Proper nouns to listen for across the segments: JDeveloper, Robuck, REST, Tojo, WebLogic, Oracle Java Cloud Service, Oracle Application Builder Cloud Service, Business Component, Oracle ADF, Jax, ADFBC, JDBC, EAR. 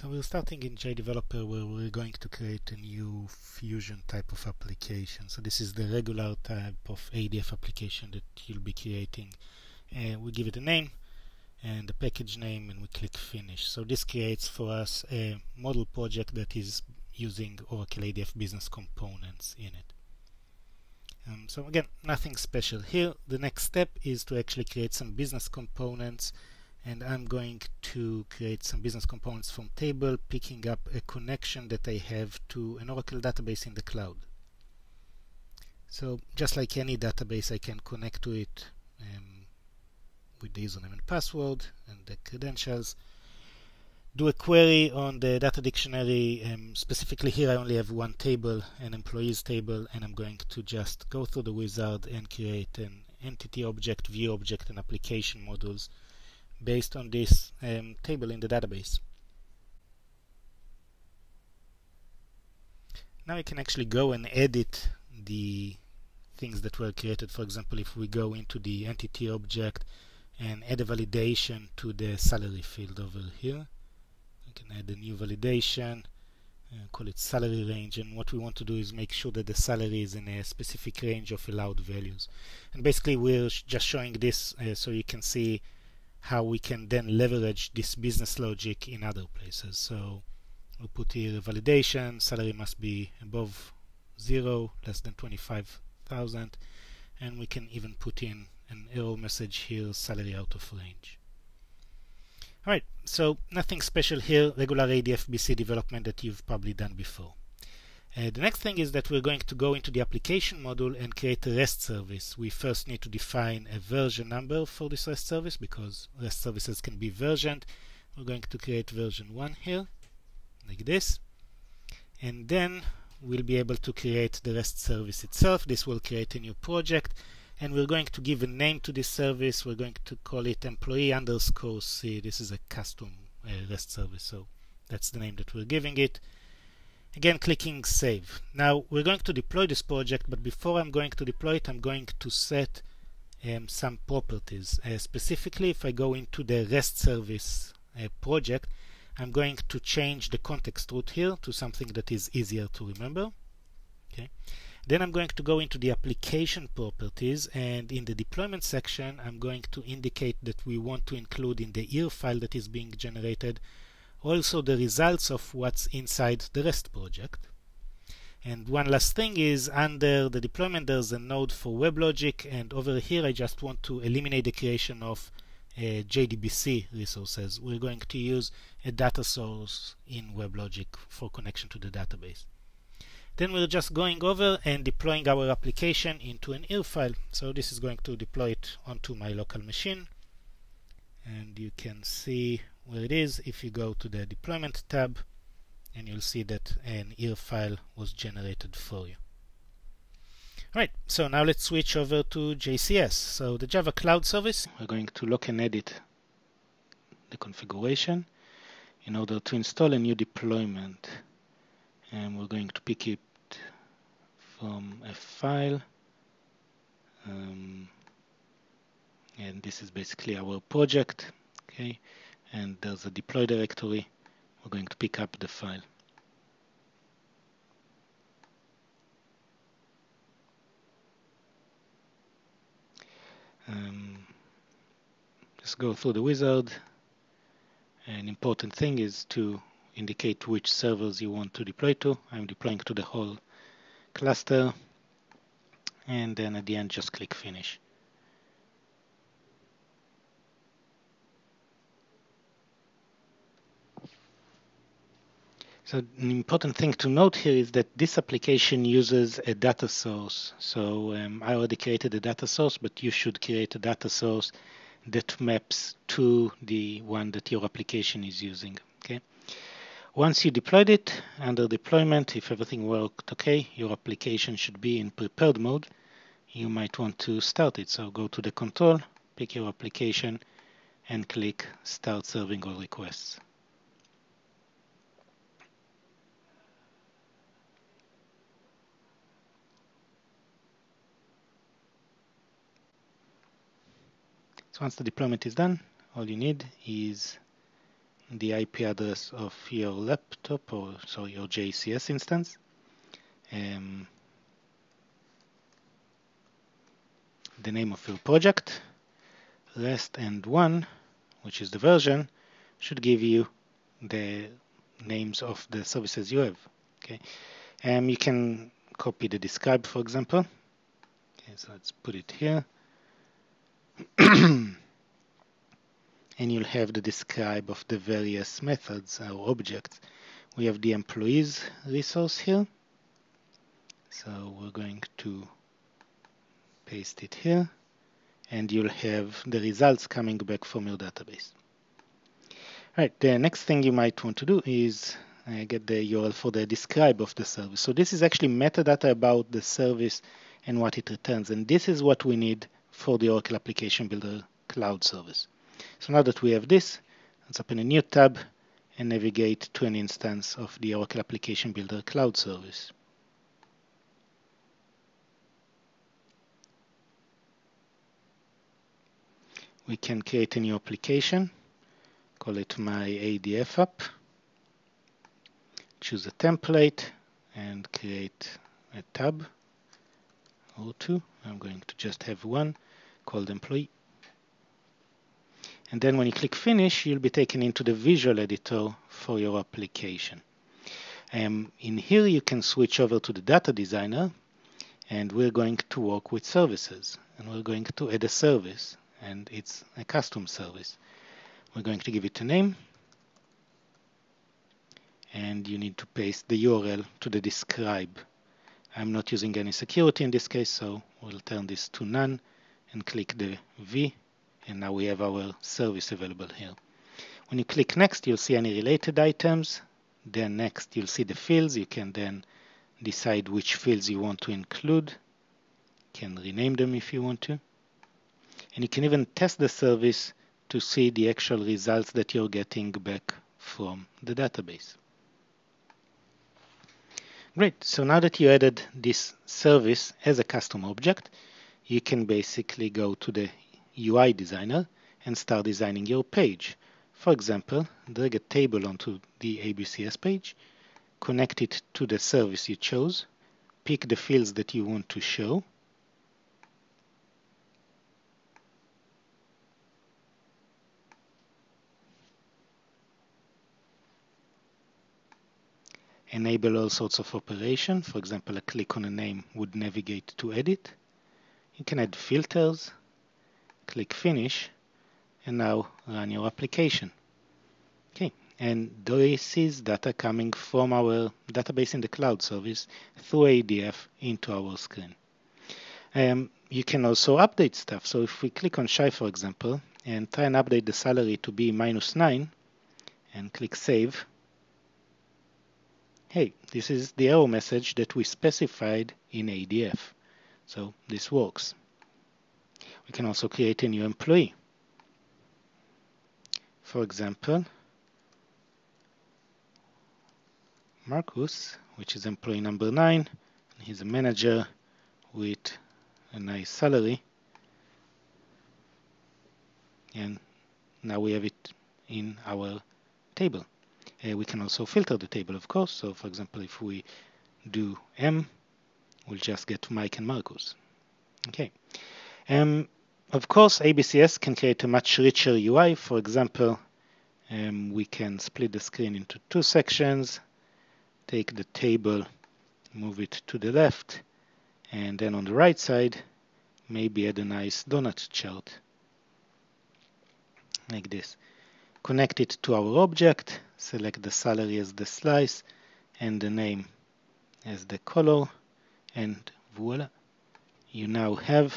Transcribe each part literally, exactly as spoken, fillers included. So we're starting in JDeveloper, where we're going to create a new Fusion type of application. So this is the regular type of A D F application that you'll be creating. Uh, we give it a name and a package name, and we click Finish. So this creates for us a model project that is using Oracle A D F business components in it. Um, so again, nothing special here. The next step is to actually create some business components. And I'm going to create some business components from table, picking up a connection that I have to an Oracle database in the cloud. So just like any database, I can connect to it um, with the username and password and the credentials. Do a query on the data dictionary. Um, specifically here I only have one table, an employees table, and I'm going to just go through the wizard and create an entity object, view object, and application modules based on this um, table in the database. Now we can actually go and edit the things that were created. For example, if we go into the entity object and add a validation to the salary field over here, we can add a new validation, uh, call it salary range, and what we want to do is make sure that the salary is in a specific range of allowed values. And basically we're sh just showing this uh, so you can see how we can then leverage this business logic in other places. So we'll put here validation, salary must be above zero, less than twenty-five thousand, and we can even put in an error message here, salary out of range. Alright, so nothing special here, regular A D F B C development that you've probably done before. Uh, the next thing is that we're going to go into the application module and create a REST service. We first need to define a version number for this REST service, because REST services can be versioned. We're going to create version one here, like this. And then we'll be able to create the REST service itself. This will create a new project, and we're going to give a name to this service. We're going to call it employee underscore C. This is a custom uh, REST service, so that's the name that we're giving it. Again, clicking Save. Now we're going to deploy this project, but before I'm going to deploy it, I'm going to set um, some properties. Uh, specifically, if I go into the REST service uh, project, I'm going to change the context root here to something that is easier to remember. Okay. Then I'm going to go into the application properties, and in the deployment section, I'm going to indicate that we want to include in the E A R file that is being generated also the results of what's inside the REST project. And one last thing is, under the deployment there's a node for WebLogic, and over here I just want to eliminate the creation of uh, J D B C resources. We're going to use a data source in WebLogic for connection to the database. Then we're just going over and deploying our application into an E A R file. So this is going to deploy it onto my local machine, and you can see where it is if you go to the deployment tab, and you'll see that an E A R file was generated for you. Alright, so now let's switch over to J C S. So the Java Cloud Service, we're going to look and edit the configuration in order to install a new deployment, and we're going to pick it from a file, um, and this is basically our project. Okay, and there's a deploy directory. We're going to pick up the file. Um, just go through the wizard. An important thing is to indicate which servers you want to deploy to. I'm deploying to the whole cluster, and then at the end just click Finish. So an important thing to note here is that this application uses a data source. So um, I already created a data source, but you should create a data source that maps to the one that your application is using. Okay. Once you deployed it, under deployment, if everything worked okay, your application should be in prepared mode. You might want to start it. So go to the control, pick your application, and click Start Serving All Requests. Once the deployment is done, all you need is the I P address of your laptop or so your J C S instance. Um, the name of your project, REST and one, which is the version, should give you the names of the services you have. Okay, and um, you can copy the describe, for example. Okay, so let's put it here, and you'll have the describe of the various methods or objects. We have the employees resource here, so we're going to paste it here, and you'll have the results coming back from your database. Right, the next thing you might want to do is uh, get the U R L for the describe of the service. So this is actually metadata about the service and what it returns, and this is what we need for the Oracle Application Builder Cloud Service. So now that we have this, let's open a new tab and navigate to an instance of the Oracle Application Builder Cloud Service. We can create a new application, call it my A D F app, choose a template and create a tab or two. I'm going to just have one called employee. And then when you click finish, you'll be taken into the visual editor for your application. Um, in here you can switch over to the data designer, and we're going to work with services, and we're going to add a service. And it's a custom service. We're going to give it a name, and you need to paste the U R L to the describe. I'm not using any security in this case, so we'll turn this to none and click the V, and now we have our service available here. When you click next, you'll see any related items, then next you'll see the fields. You can then decide which fields you want to include. You can rename them if you want to. And you can even test the service to see the actual results that you're getting back from the database. Great, so now that you added this service as a custom object, you can basically go to the U I designer and start designing your page. For example, drag a table onto the A B C S page, connect it to the service you chose, pick the fields that you want to show, enable all sorts of operation. For example, a click on a name would navigate to edit. You can add filters, click finish, and now run your application. Okay, and this is data coming from our database in the cloud service through A D F into our screen. Um, you can also update stuff. So if we click on Shai, for example, and try and update the salary to be minus nine, and click save, hey, this is the error message that we specified in A D F. So this works. We can also create a new employee. For example, Marcus, which is employee number nine, and he's a manager with a nice salary. And now we have it in our table. Uh, we can also filter the table, of course. So, for example, if we do M, we'll just get Mike and Marcus. Okay. Um, of course, A B C S can create a much richer U I. For example, um, we can split the screen into two sections, take the table, move it to the left, and then on the right side, maybe add a nice donut chart like this. Connect it to our object, select the salary as the slice and the name as the color, and voila, you now have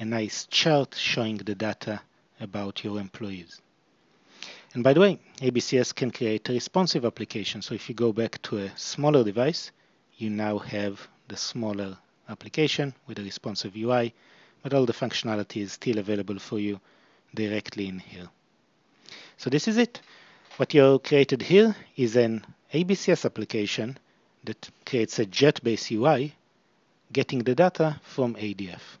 a nice chart showing the data about your employees. And by the way, A B C S can create a responsive application, so if you go back to a smaller device, you now have the smaller application with a responsive U I, but all the functionality is still available for you directly in here. So this is it. What you created here is an A B C S application that creates a JET-based U I getting the data from A D F.